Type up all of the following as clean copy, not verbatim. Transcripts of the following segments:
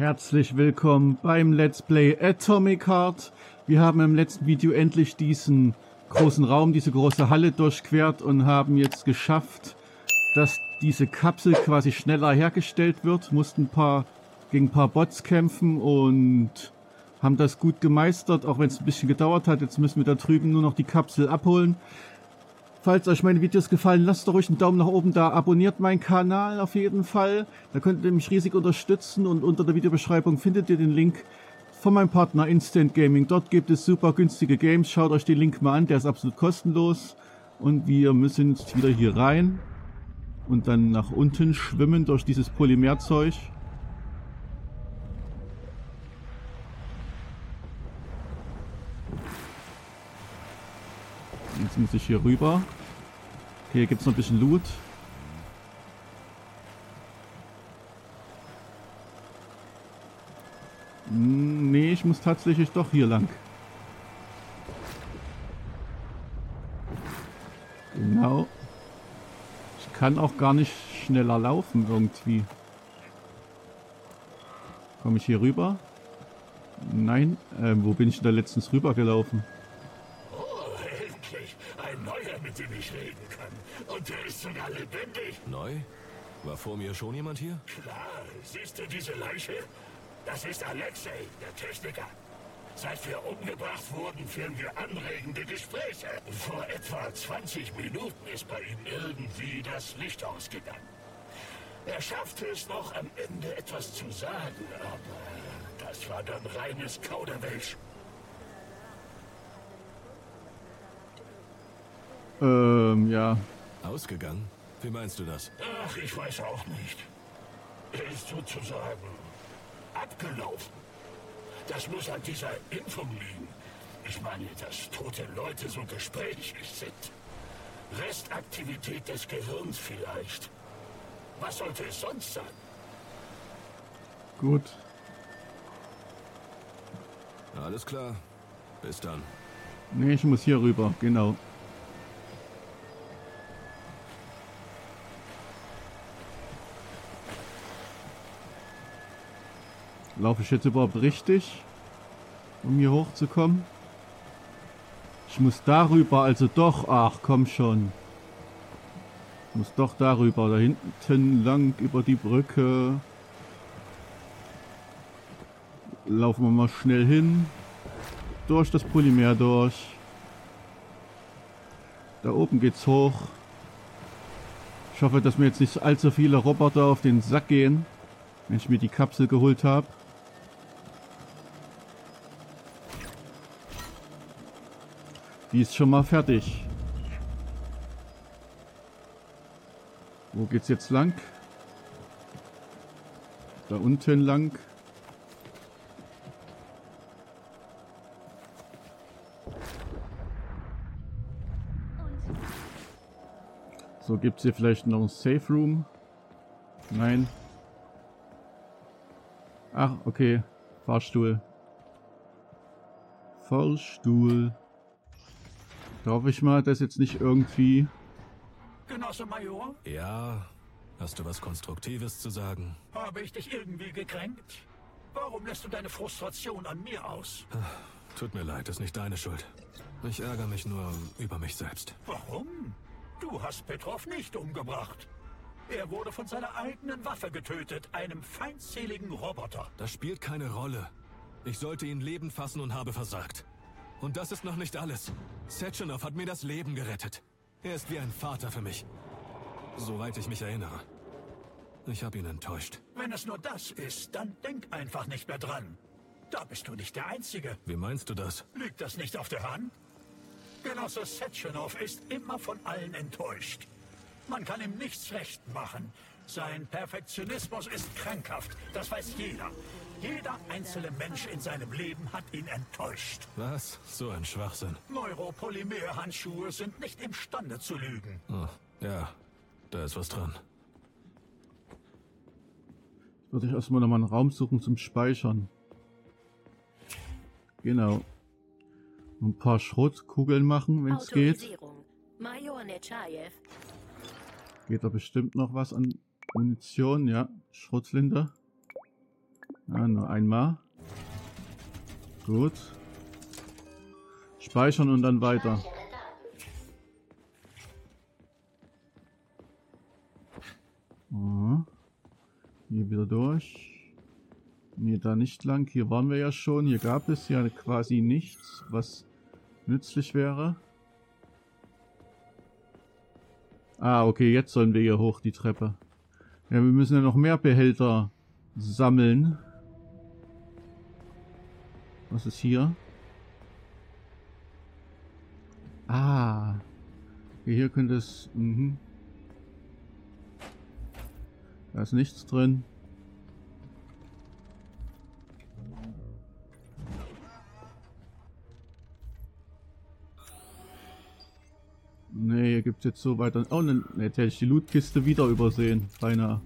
Herzlich willkommen beim Let's Play Atomic Heart. Wir haben im letzten Video endlich diesen großen Raum, diese große Halle durchquert und haben jetzt geschafft, dass diese Kapsel quasi schneller hergestellt wird. Mussten gegen ein paar Bots kämpfen und haben das gut gemeistert, auch wenn es ein bisschen gedauert hat. Jetzt müssen wir da drüben nur noch die Kapsel abholen. Falls euch meine Videos gefallen, lasst doch ruhig einen Daumen nach oben da, abonniert meinen Kanal auf jeden Fall. Da könnt ihr mich riesig unterstützen und unter der Videobeschreibung findet ihr den Link von meinem Partner Instant Gaming. Dort gibt es super günstige Games, schaut euch den Link mal an, der ist absolut kostenlos. Und wir müssen jetzt wieder hier rein und dann nach unten schwimmen durch dieses Polymerzeug. Jetzt muss ich hier rüber. Okay, hier gibt es noch ein bisschen Loot. Nee, ich muss tatsächlich doch hier lang. Genau. Ich kann auch gar nicht schneller laufen irgendwie. Komme ich hier rüber? Nein. Wo bin ich denn da letztens rübergelaufen? Mit dem ich reden kann. Und der ist sogar lebendig. Neu? War vor mir schon jemand hier? Klar. Siehst du diese Leiche? Das ist Alexei, der Techniker. Seit wir umgebracht wurden, führen wir anregende Gespräche. Vor etwa 20 Minuten ist bei ihm irgendwie das Licht ausgegangen. Er schaffte es noch, am Ende etwas zu sagen, aber das war dann reines Kauderwelsch. Ja. Ausgegangen? Wie meinst du das? Ach, ich weiß auch nicht. Er ist sozusagen abgelaufen. Das muss an dieser Impfung liegen. Ich meine, dass tote Leute so gesprächig sind. Restaktivität des Gehirns vielleicht. Was sollte es sonst sein? Gut. Alles klar. Bis dann. Nee, ich muss hier rüber, genau. Laufe ich jetzt überhaupt richtig, um hier hochzukommen? Ich muss darüber, also doch. Ach, komm schon. Ich muss doch darüber, da hinten lang über die Brücke. Laufen wir mal schnell hin. Durch das Polymer durch. Da oben geht's hoch. Ich hoffe, dass mir jetzt nicht allzu viele Roboter auf den Sack gehen, wenn ich mir die Kapsel geholt habe. Die ist schon mal fertig. Wo geht's jetzt lang? Da unten lang. So, gibt's hier vielleicht noch einen Safe Room? Nein. Ach, okay. Fahrstuhl. Fahrstuhl. Da hoffe ich mal, dass jetzt nicht irgendwie... Genosse Major? Ja, hast du was Konstruktives zu sagen? Habe ich dich irgendwie gekränkt? Warum lässt du deine Frustration an mir aus? Ach, tut mir leid, ist nicht deine Schuld. Ich ärgere mich nur über mich selbst. Warum? Du hast Petrov nicht umgebracht. Er wurde von seiner eigenen Waffe getötet, einem feindseligen Roboter. Das spielt keine Rolle. Ich sollte ihn lebend fassen und habe versagt. Und das ist noch nicht alles. Sechenov hat mir das Leben gerettet. Er ist wie ein Vater für mich. Soweit ich mich erinnere. Ich habe ihn enttäuscht. Wenn es nur das ist, dann denk einfach nicht mehr dran. Da bist du nicht der Einzige. Wie meinst du das? Liegt das nicht auf der Hand? Genosse Sechenov ist immer von allen enttäuscht. Man kann ihm nichts recht machen. Sein Perfektionismus ist krankhaft. Das weiß jeder. Jeder einzelne Mensch in seinem Leben hat ihn enttäuscht. Was? So ein Schwachsinn. Neuropolymerhandschuhe sind nicht imstande zu lügen. Oh, ja, da ist was dran. Würde ich erstmal nochmal einen Raum suchen zum Speichern. Genau. Ein paar Schrottkugeln machen, wenn es geht. Major Nechayev. Geht da bestimmt noch was an Munition, ja. Schrotflinte. Ja, nur einmal. Gut. Speichern und dann weiter. Aha. Hier wieder durch. Ne, da nicht lang. Hier waren wir ja schon. Hier gab es ja quasi nichts, was nützlich wäre. Ah, okay, jetzt sollen wir hier hoch die Treppe. Ja, wir müssen ja noch mehr Behälter sammeln. Was ist hier? Ah. Hier könnte es... Mhm. Da ist nichts drin. Ne, hier gibt es jetzt so weiter... Oh, ne, jetzt hätte ich die Lootkiste wieder übersehen. Beinahe.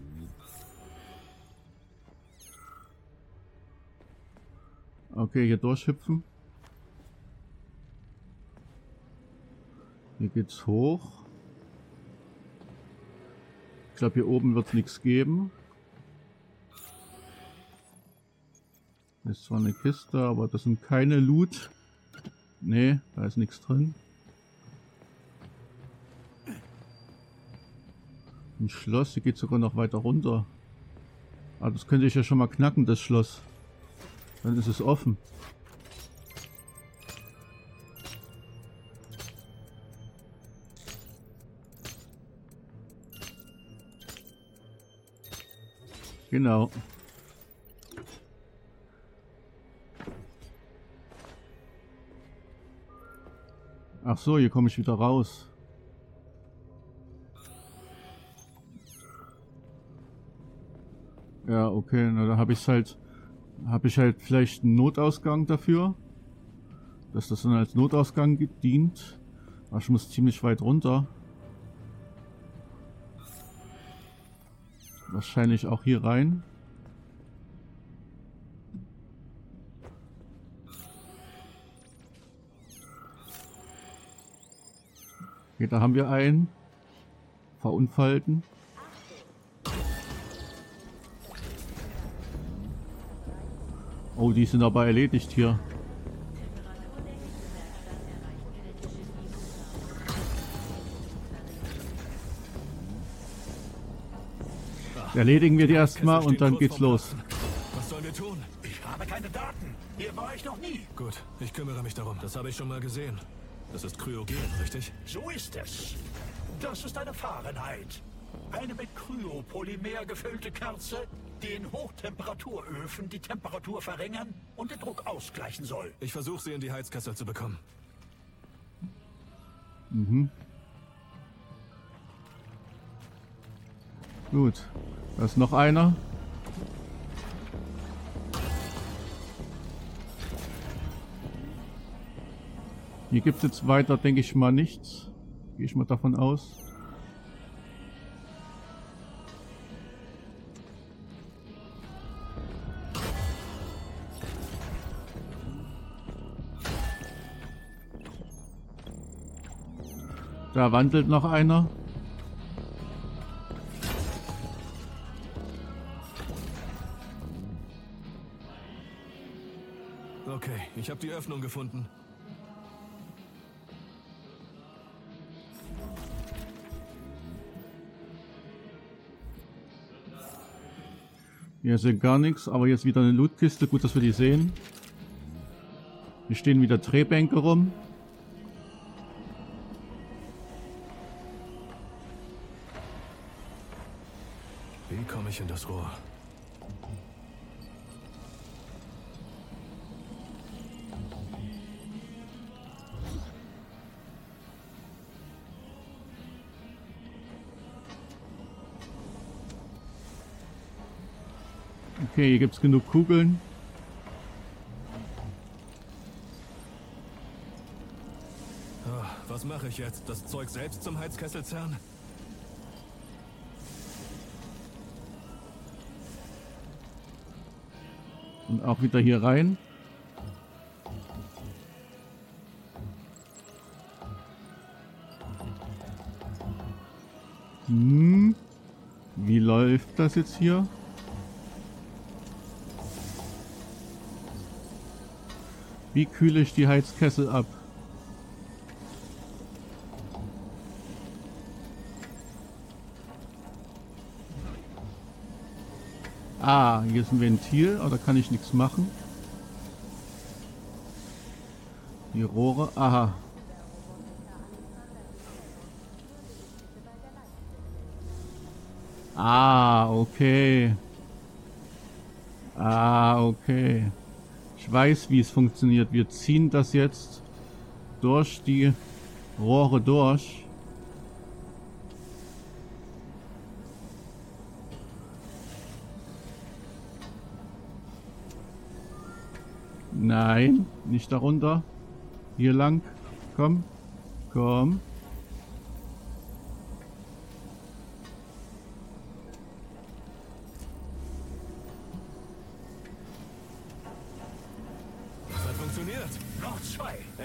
Okay, hier durchhüpfen. Hier geht's hoch. Ich glaube, hier oben wird es nichts geben. Das ist zwar eine Kiste, aber das sind keine Loot. Ne, da ist nichts drin. Ein Schloss, hier geht sogar noch weiter runter. Aber das könnte ich ja schon mal knacken, das Schloss. Dann ist es offen. Genau. Ach so, hier komme ich wieder raus. Ja, okay, na, da habe ich halt vielleicht einen Notausgang dafür, dass das dann als Notausgang dient. Aber ich muss ziemlich weit runter. Wahrscheinlich auch hier rein. Okay, da haben wir einen. Verunfallten. Oh, die sind aber erledigt hier. Erledigen wir die erstmal und dann geht's los. Was sollen wir tun? Ich habe keine Daten. Hier war ich noch nie. Gut, ich kümmere mich darum. Das habe ich schon mal gesehen. Das ist kryogen, richtig? So ist es. Das ist eine Fahrenheit. Eine mit Kryopolymer gefüllte Kerze, die in Hochtemperaturöfen die Temperatur verringern und den Druck ausgleichen soll. Ich versuche sie in die Heizkessel zu bekommen. Mhm. Gut. Da ist noch einer. Hier gibt es jetzt weiter, denke ich mal, nichts. Gehe ich mal davon aus. Da wandelt noch einer. Okay, ich habe die Öffnung gefunden. Hier sind gar nichts, aber jetzt wieder eine Lootkiste. Gut, dass wir die sehen. Hier stehen wieder Drehbänke rum. In das Rohr. Okay, hier gibt es genug Kugeln. Was mache ich jetzt? Das Zeug selbst zum Heizkessel zerren? Und auch wieder hier rein. Hm. Wie läuft das jetzt hier? Wie kühle ich die Heizkessel ab? Ah, hier ist ein Ventil, aber da kann ich nichts machen. Die Rohre, aha. Ah, okay. Ah, okay. Ich weiß, wie es funktioniert. Wir ziehen das jetzt durch die Rohre durch. Nein, nicht darunter. Hier lang. Komm, komm.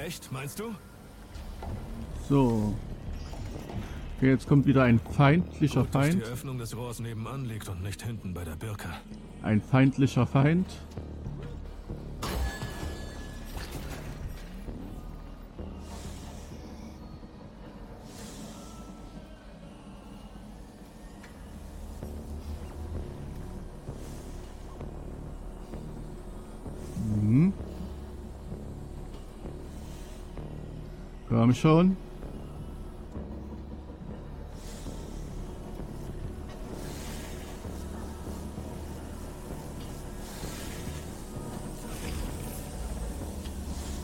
Echt, meinst du? So. Okay, jetzt kommt wieder ein feindlicher Gut, Feind. Dass die Öffnung des Rohrs nebenan liegt und nicht hinten bei der Birke. Ein feindlicher Feind. Komm schon.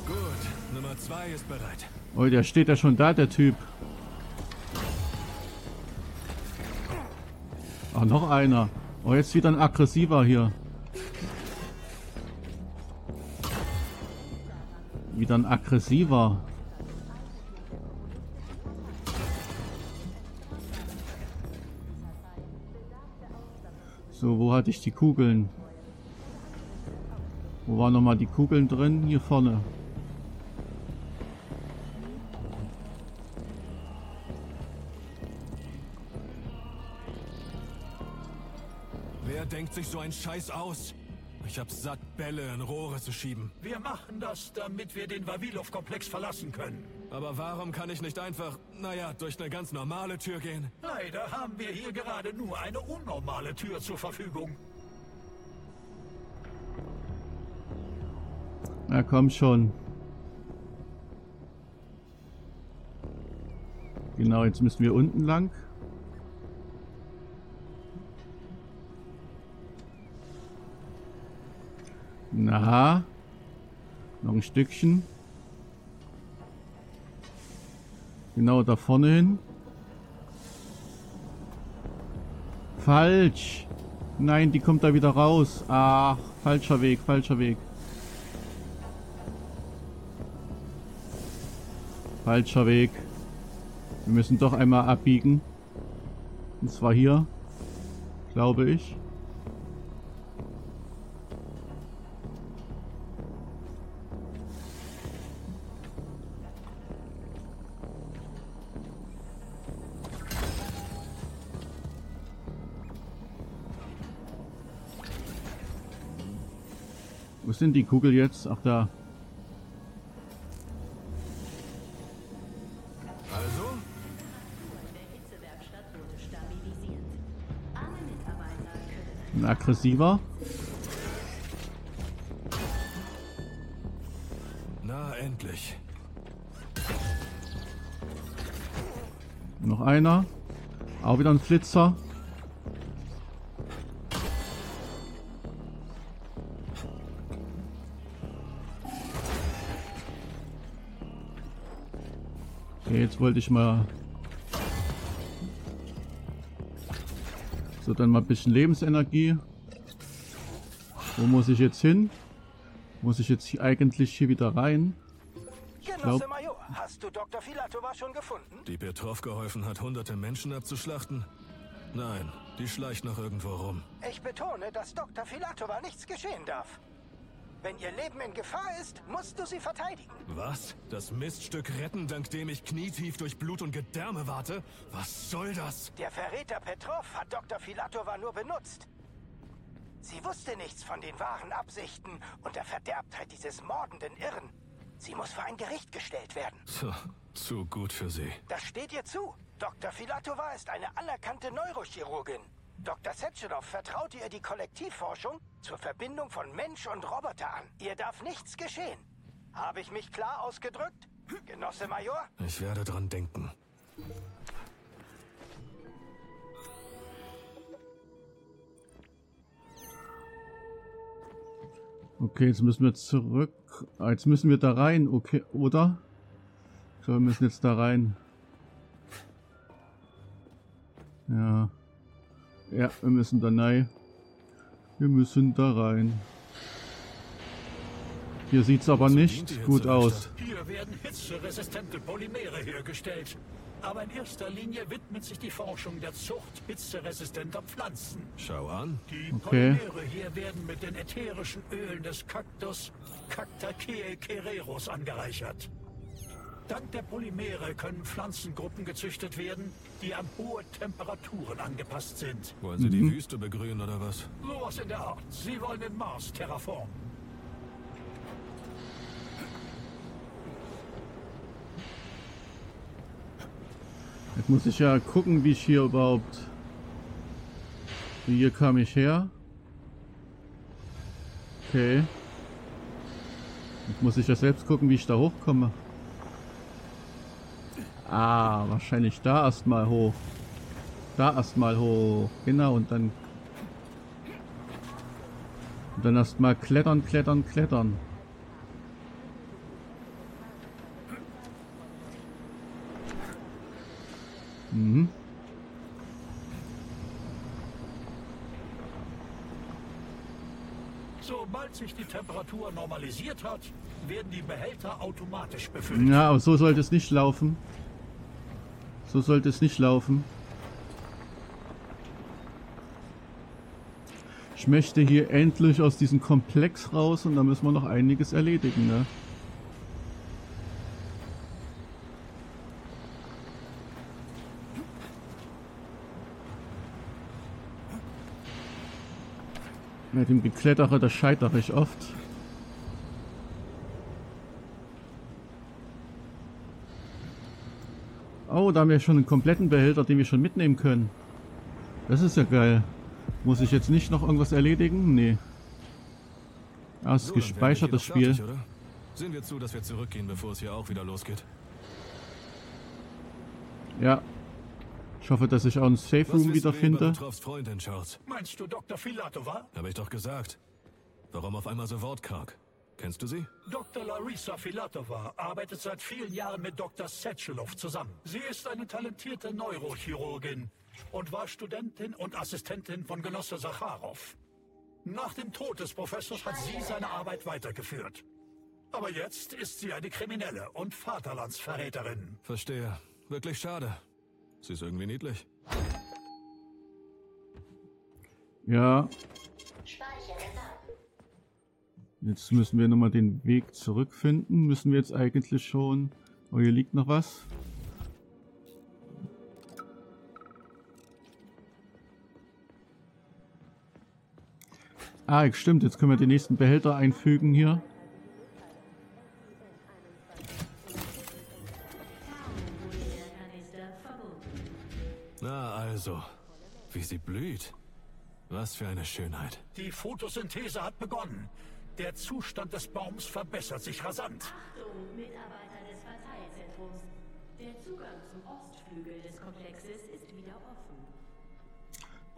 Gut, Nummer 2 ist bereit. Oh, der steht ja schon da, der Typ. Ach, noch einer. Oh, jetzt wieder ein aggressiver hier. Wieder ein aggressiver. So, wo hatte ich die Kugeln? Wo waren nochmal die Kugeln drin? Hier vorne. Wer denkt sich so einen Scheiß aus? Ich hab's satt, Bälle in Rohre zu schieben. Wir machen das, damit wir den Wawilow-Komplex verlassen können. Aber warum kann ich nicht einfach, naja, durch eine ganz normale Tür gehen? Leider haben wir hier gerade nur eine unnormale Tür zur Verfügung. Na komm schon. Genau, jetzt müssen wir unten lang. Na, noch ein Stückchen. Genau da vorne hin. Falsch. Nein, die kommt da wieder raus. Ach, falscher Weg, falscher Weg. Falscher Weg. Wir müssen doch einmal abbiegen. Und zwar hier, glaube ich. Wo sind die Kugel jetzt? Ach da. Also? Ein aggressiver? Na endlich. Noch einer. Auch wieder ein Flitzer. Jetzt wollte ich mal so, dann mal ein bisschen Lebensenergie. Wo muss ich jetzt hin? Muss ich jetzt hier eigentlich hier wieder rein? Genosse Major, hast du Dr. Filatova schon gefunden? Die Petrov geholfen hat, hunderte Menschen abzuschlachten? Nein, die schleicht noch irgendwo rum. Ich betone, dass Dr. Filatova nichts geschehen darf. Wenn ihr Leben in Gefahr ist, musst du sie verteidigen. Was? Das Miststück retten, dank dem ich knietief durch Blut und Gedärme warte? Was soll das? Der Verräter Petrov hat Dr. Filatova nur benutzt. Sie wusste nichts von den wahren Absichten und der Verderbtheit dieses mordenden Irren. Sie muss vor ein Gericht gestellt werden. So, zu gut für sie. Das steht ihr zu. Dr. Filatova ist eine anerkannte Neurochirurgin. Dr. Sechenov vertraute ihr die Kollektivforschung zur Verbindung von Mensch und Roboter an. Ihr darf nichts geschehen. Habe ich mich klar ausgedrückt, Genosse Major? Ich werde dran denken. Okay, jetzt müssen wir zurück. Jetzt müssen wir da rein, okay, oder? Ich glaube, wir müssen jetzt da rein. Ja. Ja, wir müssen da rein. Wir müssen da rein. Hier sieht's aber nicht gut aus. Hier werden hitzeresistente Polymere hergestellt. Aber in erster Linie widmet sich die Forschung der Zucht hitzeresistenter Pflanzen. Schau an. Die Polymere hier werden mit den ätherischen Ölen des Kaktus Cactaceae cereros angereichert. Dank der Polymere können Pflanzengruppen gezüchtet werden, die an hohe Temperaturen angepasst sind. Wollen Sie die Wüste begrünen oder was? Sowas in der Art. Sie wollen den Mars terraformen. Jetzt muss ich ja gucken, wie ich hier überhaupt... Hier kam ich her. Okay. Jetzt muss ich ja selbst gucken, wie ich da hochkomme. Ah, wahrscheinlich da erstmal hoch. Da erstmal hoch. Genau, und dann... Und dann erstmal klettern, klettern, klettern. Mhm. Sobald sich die Temperatur normalisiert hat, werden die Behälter automatisch befüllt. Ja, aber so sollte es nicht laufen. So sollte es nicht laufen. Ich möchte hier endlich aus diesem Komplex raus und da müssen wir noch einiges erledigen, ne? Mit dem Geklettere, das scheitere ich oft. Oh, da haben wir schon einen kompletten Behälter, den wir schon mitnehmen können. Das ist ja geil. Muss ich jetzt nicht noch irgendwas erledigen? Nee. Ah, es ist gespeichert, das Spiel. Sehen wir zu, dass wir zurückgehen, bevor es hier auch wieder losgeht. Ja. Ich hoffe, dass ich auch einen Safe Room wiederfinde. Meinst du Dr. Filatova? Habe ich doch gesagt. Warum auf einmal so wortkarg? Kennst du sie? Dr. Larisa Filatova arbeitet seit vielen Jahren mit Dr. Sechenov zusammen. Sie ist eine talentierte Neurochirurgin und war Studentin und Assistentin von Genosse Sacharow. Nach dem Tod des Professors hat sie seine Arbeit weitergeführt. Aber jetzt ist sie eine Kriminelle und Vaterlandsverräterin. Verstehe. Wirklich schade. Sie ist irgendwie niedlich. Ja. Jetzt müssen wir nochmal den Weg zurückfinden. Müssen wir jetzt eigentlich schon... Oh, hier liegt noch was. Ah, stimmt. Jetzt können wir den nächsten Behälter einfügen hier. Na also, wie sie blüht. Was für eine Schönheit. Die Photosynthese hat begonnen. Der Zustand des Baums verbessert sich rasant. Achtung, Mitarbeiter des Verteilzentrums. Der Zugang zum Ostflügel des Komplexes ist wieder offen.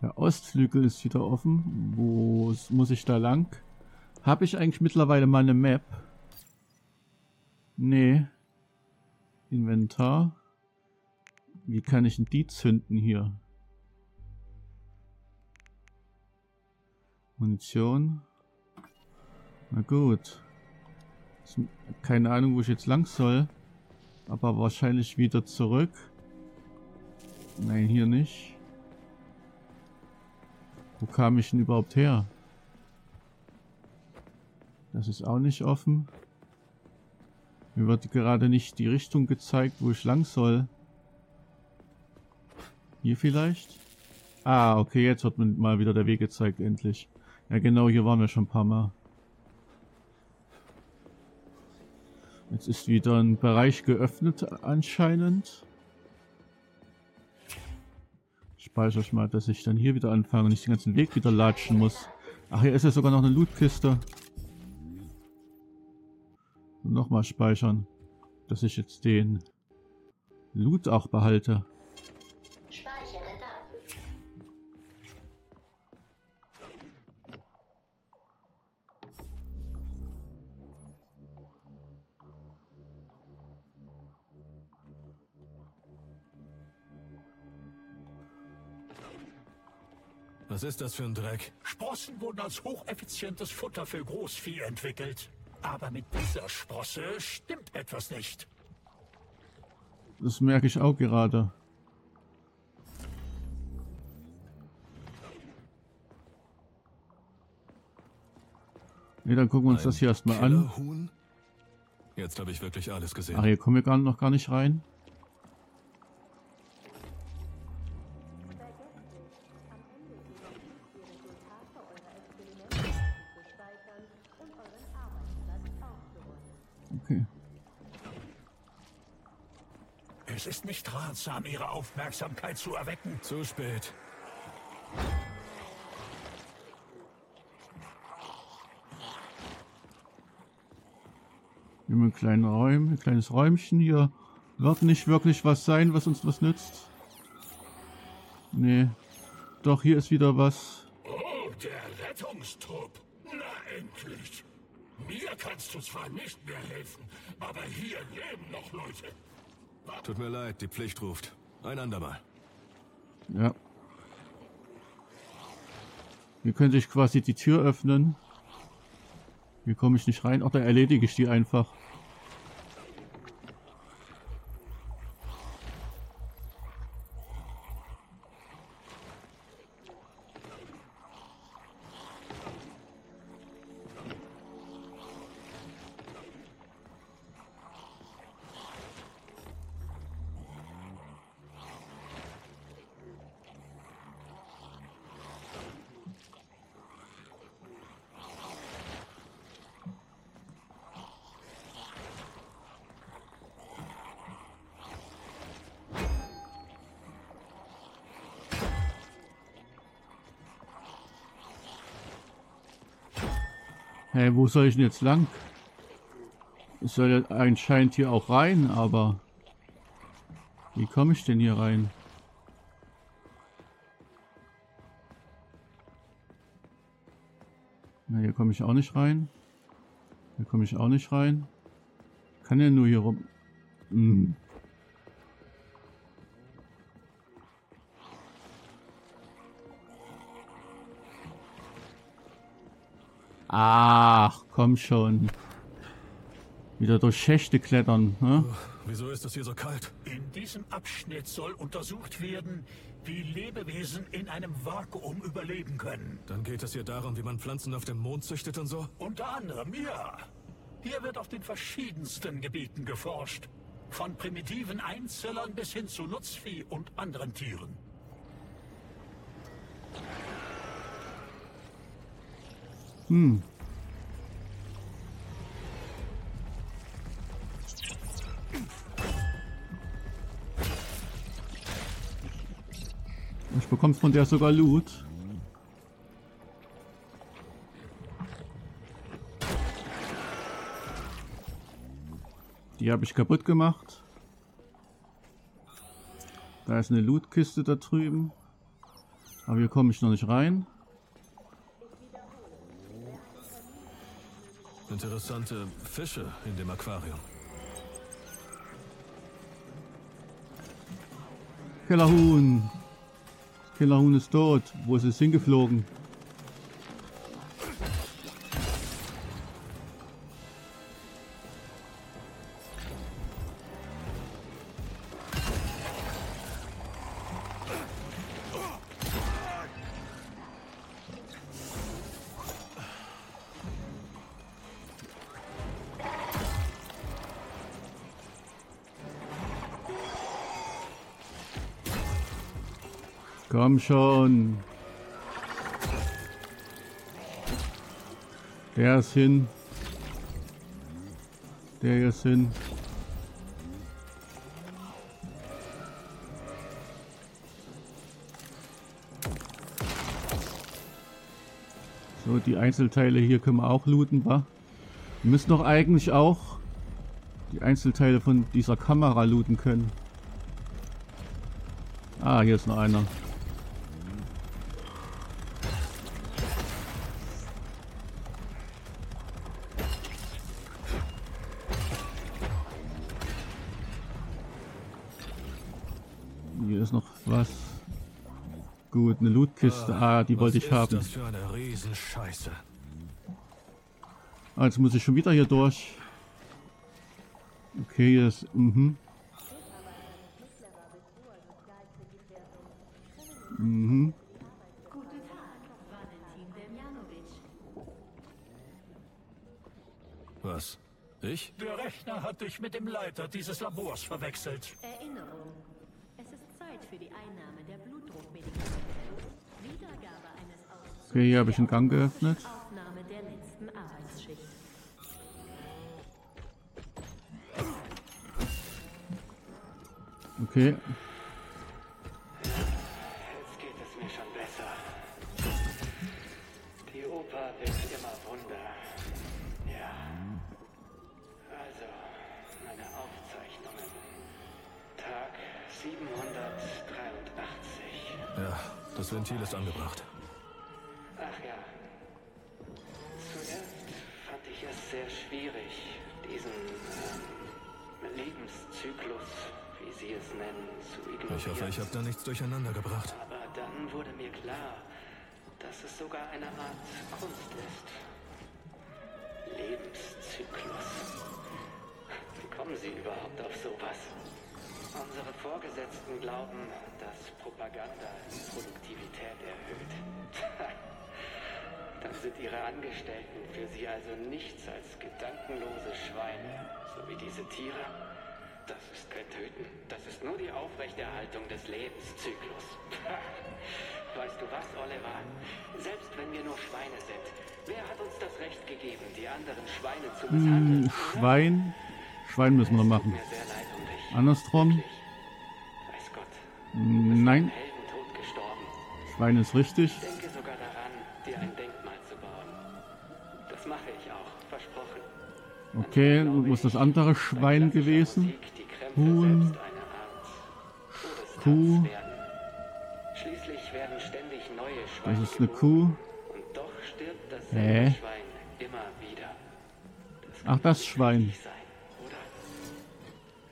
Der Ostflügel ist wieder offen. Wo muss ich da lang? Habe ich eigentlich mittlerweile mal eine Map? Nee. Inventar. Wie kann ich denn die zünden hier? Munition. Na gut. Keine Ahnung, wo ich jetzt lang soll. Aber wahrscheinlich wieder zurück. Nein, hier nicht. Wo kam ich denn überhaupt her? Das ist auch nicht offen. Mir wird gerade nicht die Richtung gezeigt, wo ich lang soll. Hier vielleicht? Ah, okay, jetzt wird mir mal wieder der Weg gezeigt, endlich. Ja genau, hier waren wir schon ein paar Mal. Jetzt ist wieder ein Bereich geöffnet anscheinend. Ich speichere ich mal, dass ich dann hier wieder anfange und nicht den ganzen Weg wieder latschen muss. Ach, hier ist ja sogar noch eine Lootkiste. Nochmal speichern, dass ich jetzt den Loot auch behalte. Was ist das für ein Dreck? Sprossen wurden als hocheffizientes Futter für Großvieh entwickelt. Aber mit dieser Sprosse stimmt etwas nicht. Das merke ich auch gerade. Ne, dann gucken wir uns das hier erstmal an. Jetzt habe ich wirklich alles gesehen. Ach, hier kommen wir noch gar nicht rein. Es ist nicht ratsam, Ihre Aufmerksamkeit zu erwecken. Zu spät. Wir haben ein kleines Räumchen hier. Wird nicht wirklich was sein, was uns was nützt. Nee. Doch, hier ist wieder was. Oh, der Rettungstrupp. Na endlich. Mir kannst du zwar nicht mehr helfen, aber hier leben noch Leute. Tut mir leid, die Pflicht ruft. Ein andermal. Ja. Hier könnte ich quasi die Tür öffnen. Hier komme ich nicht rein. Ach, da erledige ich die einfach. Hey, wo soll ich denn jetzt lang? Es soll ja anscheinend hier auch rein, aber wie komme ich denn hier rein? Na, hier komme ich auch nicht rein. Hier komme ich auch nicht rein. Kann ja nur hier rum. Ach, komm schon. Wieder durch Schächte klettern, ne? Wieso ist das hier so kalt? In diesem Abschnitt soll untersucht werden, wie Lebewesen in einem Vakuum überleben können. Dann geht es hier darum, wie man Pflanzen auf dem Mond züchtet und so? Unter anderem, ja. Hier wird auf den verschiedensten Gebieten geforscht. Von primitiven Einzellern bis hin zu Nutzvieh und anderen Tieren. Ich bekomme von der sogar Loot. Die habe ich kaputt gemacht. Da ist eine Lootkiste da drüben. Aber hier komme ich noch nicht rein. Interessante Fische in dem Aquarium. Killerhuhn. Killerhuhn ist tot. Wo ist es hingeflogen? Komm schon. Der ist hin. Der hier ist hin. So, die Einzelteile hier können wir auch looten, wa? Wir müssen doch eigentlich auch die Einzelteile von dieser Kamera looten können. Ah, hier ist noch einer. Hier ist noch was. Gut, eine Lootkiste. Ah, die wollte ich haben. Das für eine Riesenscheiße. Ah, jetzt muss ich schon wieder hier durch. Okay, hier ist... Was? Ich? Der Rechner hat dich mit dem Leiter dieses Labors verwechselt. Erinnerung. Es ist Zeit für die Einnahme der Blutdruckmedikamente. Wiedergabe eines Auszugs. Okay, hier habe ich einen Gang geöffnet. Aufnahme der letzten Arbeitsschicht. Okay. Jetzt geht es mir schon besser. Die Oper wird immer Wunder. Ja. Also, meine Aufzeichnungen. Tag 783. Ja, das Ventil ist angebracht. Ach ja. Zuerst fand ich es sehr schwierig, diesen Lebenszyklus, wie Sie es nennen, zu ignorieren. Ich hoffe, ich habe da nichts durcheinander gebracht. Aber dann wurde mir klar, dass es sogar eine Art Kunst ist. Lebenszyklus. Wie kommen Sie überhaupt auf sowas? Unsere Vorgesetzten glauben, dass Propaganda die Produktivität erhöht. Dann sind Ihre Angestellten für Sie also nichts als gedankenlose Schweine, so wie diese Tiere. Das ist kein Töten. Das ist nur die Aufrechterhaltung des Lebenszyklus. Weißt du was, Oliver? Selbst wenn wir nur Schweine sind, wer hat uns das Recht gegeben, die anderen Schweine zu misshandeln? Schwein? Schwein müssen wir machen. Tut mir sehr leid um dich. Andersrum? Weiß Gott. Nein. Heldentod gestorben. Schwein ist richtig. Ich denke sogar daran, dir ein Denkmal zu bauen. Das mache ich auch. Versprochen. Okay, wo ist das andere Schwein gewesen? Huhn. Kuh. Schließlich werden ständig neue Schweine. Das ist eine Kuh. Und doch stirbt das Schwein immer wieder. Ach, das Schwein.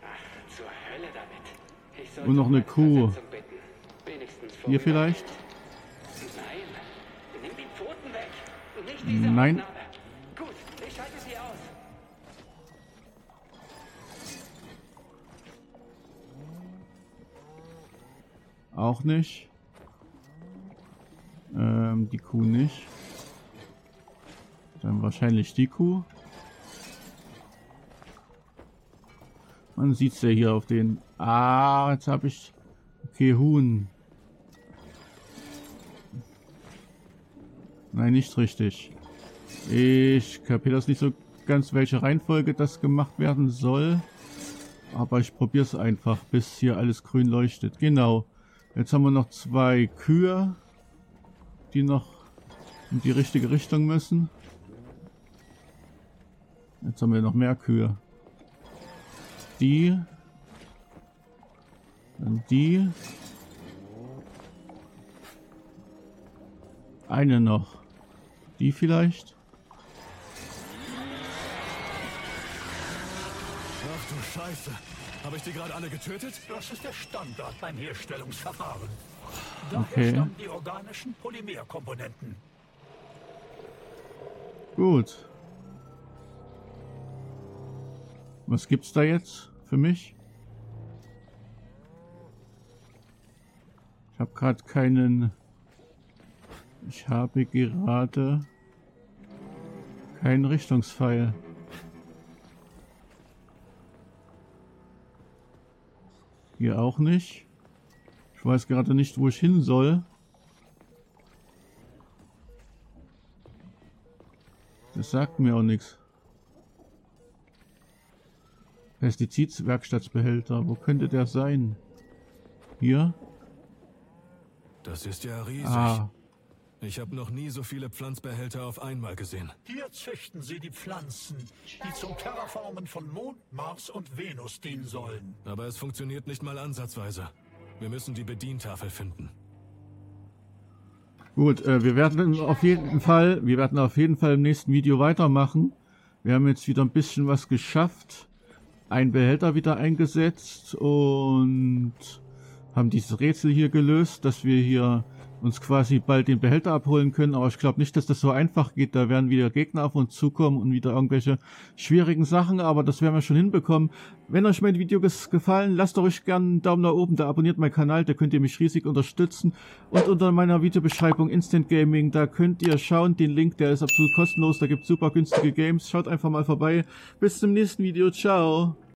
Ach, zur Hölle damit. Und noch eine Kuh. Hier vielleicht? Nein. Nimm die Pfoten weg. Nicht diese Nein. Gut, ich halte sie aus. Auch nicht. Die Kuh nicht. Dann wahrscheinlich die Kuh. Man sieht es ja hier auf den... Ah, jetzt habe ich... Okay, Huhn. Nein, nicht richtig. Ich kapiere das nicht so ganz, welche Reihenfolge das gemacht werden soll. Aber ich probiere es einfach, bis hier alles grün leuchtet. Genau. Jetzt haben wir noch zwei Kühe, die noch in die richtige Richtung müssen. Jetzt haben wir noch mehr Kühe. Die. Dann die. Eine noch. Die vielleicht. Ach du Scheiße. Habe ich die gerade alle getötet? Das ist der Standard beim Herstellungsverfahren. Daher stammen die organischen Polymerkomponenten. Gut. Was gibt's da jetzt für mich? Ich habe gerade keinen... Ich habe gerade... keinen Richtungspfeil. Hier auch nicht. Ich weiß gerade nicht, wo ich hin soll. Das sagt mir auch nichts. Pestizidwerkstattbehälter. Wo könnte der sein? Hier? Das ist ja riesig. Ah. Ich habe noch nie so viele Pflanzbehälter auf einmal gesehen. Hier züchten sie die Pflanzen, die zum Terraformen von Mond, Mars und Venus dienen sollen. Aber es funktioniert nicht mal ansatzweise. Wir müssen die Bedientafel finden. Gut, wir werden auf jeden Fall im nächsten Video weitermachen. Wir haben jetzt wieder ein bisschen was geschafft. Einen Behälter wieder eingesetzt und haben dieses Rätsel hier gelöst, dass wir hier uns quasi bald den Behälter abholen können, aber ich glaube nicht, dass das so einfach geht. Da werden wieder Gegner auf uns zukommen und wieder irgendwelche schwierigen Sachen, aber das werden wir schon hinbekommen. Wenn euch mein Video gefallen, lasst euch gerne einen Daumen nach oben, da abonniert meinen Kanal, da könnt ihr mich riesig unterstützen. Und unter meiner Videobeschreibung Instant Gaming, da könnt ihr schauen, den Link, der ist absolut kostenlos, da gibt es super günstige Games. Schaut einfach mal vorbei. Bis zum nächsten Video, ciao!